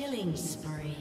Killing spree.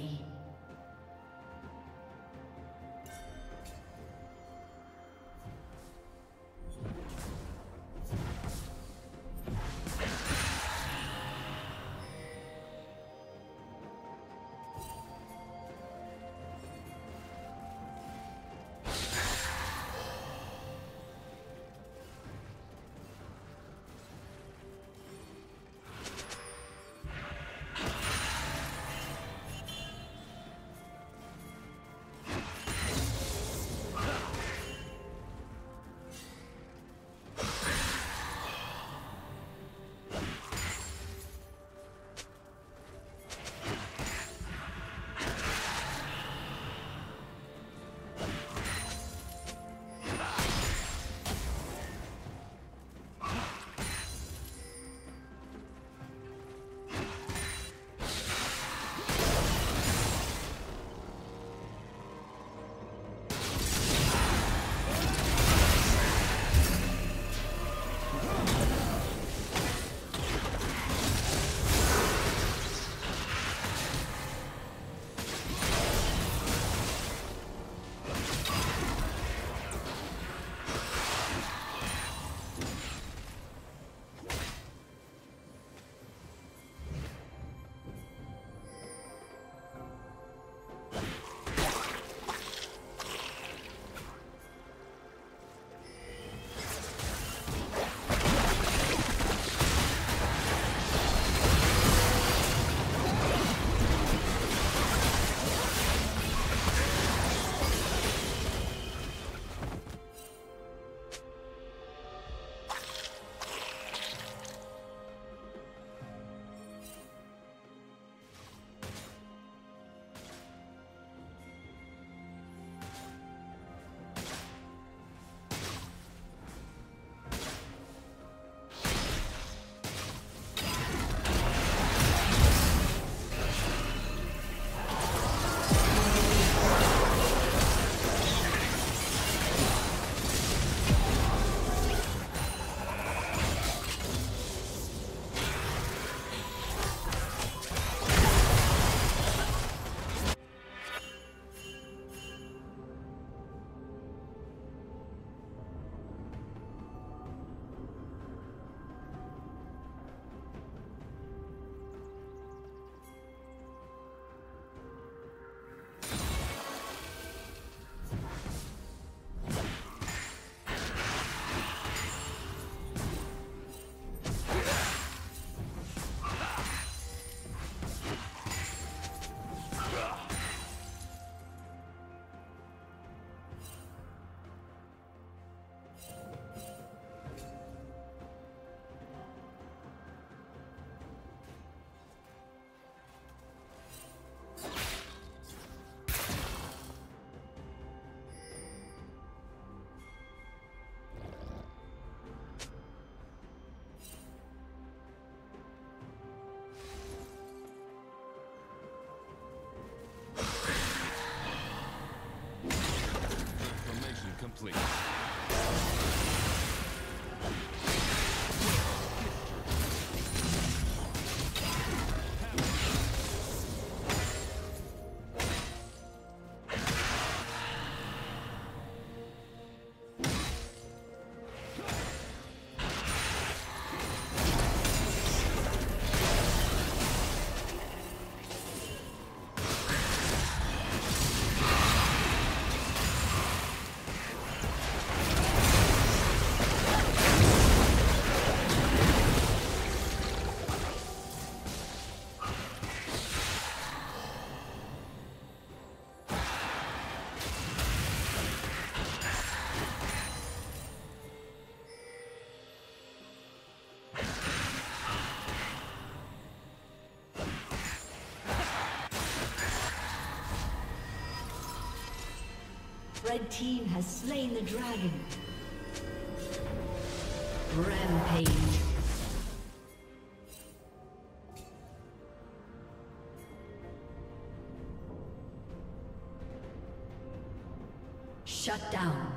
Please. Red team has slain the dragon. Rampage. Shut down.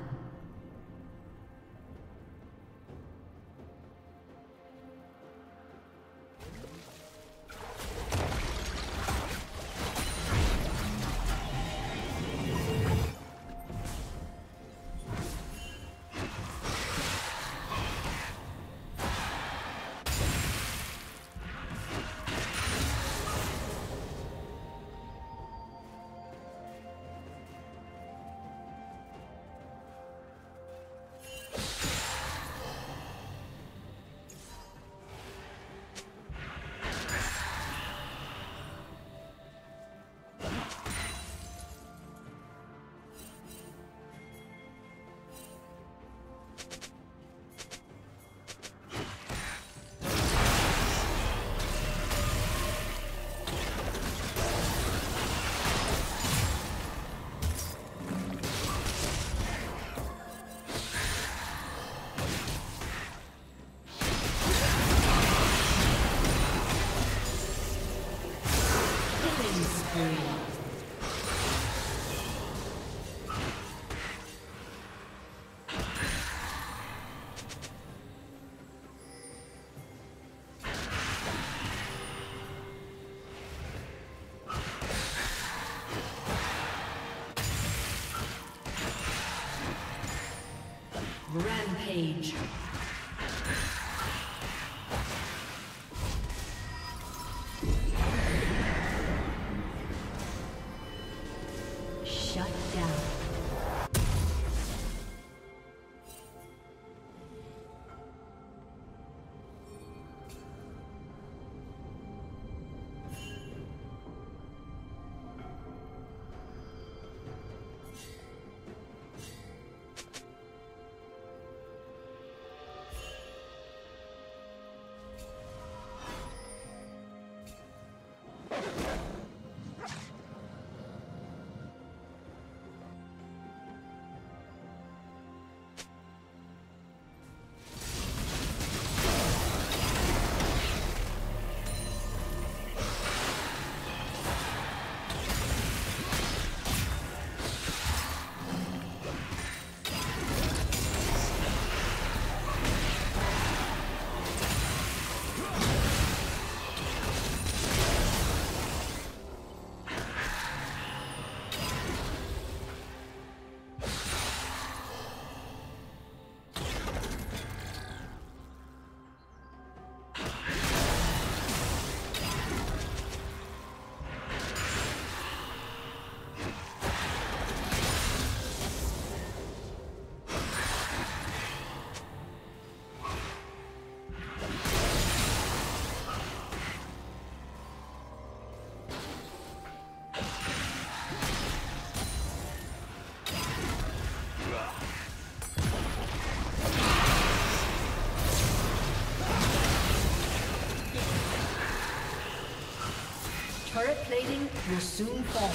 Rampage. Shut down. Turret plating will soon fall.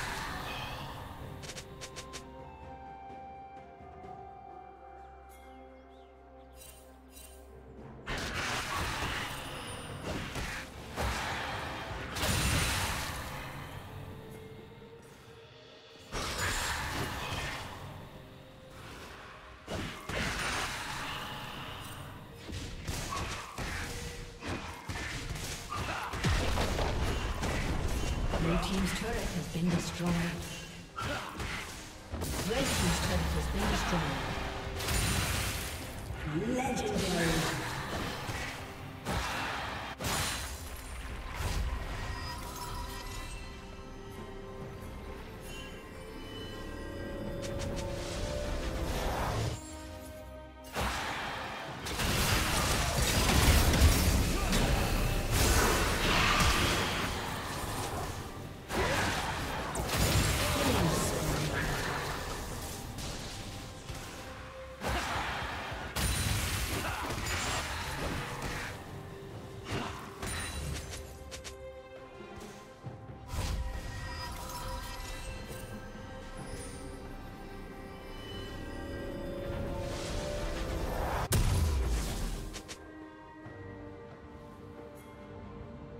Team's turret has been destroyed. Red team's turret has been destroyed. Legendary.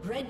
Red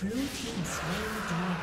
Blue team slain the dragon.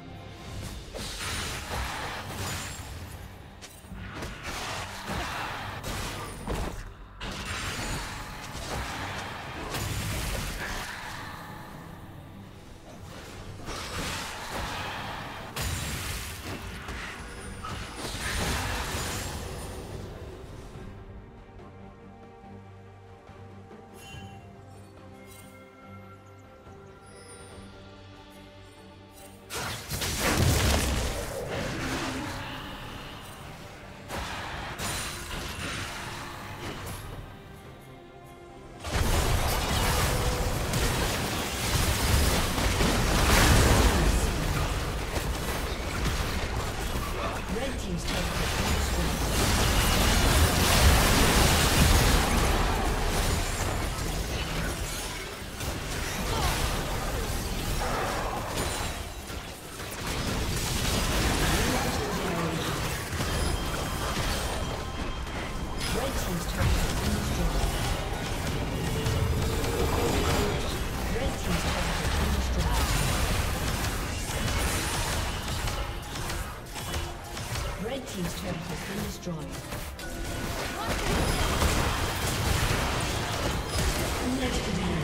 Destroyed.